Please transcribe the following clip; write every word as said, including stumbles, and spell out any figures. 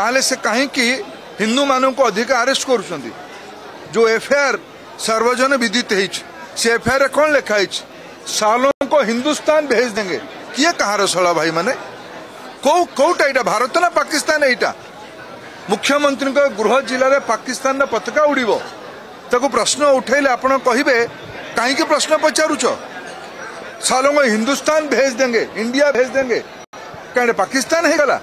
ताले से कहीं की हिंदू मानों को अधिक अरेस्ट करुछंदी जो एफआईआर सर्वजन विदित है से एफआईआर कौन लिखा है सालों को हिंदुस्तान भेज देंगे किए कहार सला भाई माने को कोटा एटा भारत ना पाकिस्तान एटा मुख्यमंत्री को गृह जिले में पाकिस्तान पताका उड़ीबो ताको प्रश्न उठेले आपण कहिबे काहे के प्रश्न पचारुछ सालों को हिंदुस्तान भेज देंगे इंडिया भेज देंगे कहीं पाकिस्तान है गला।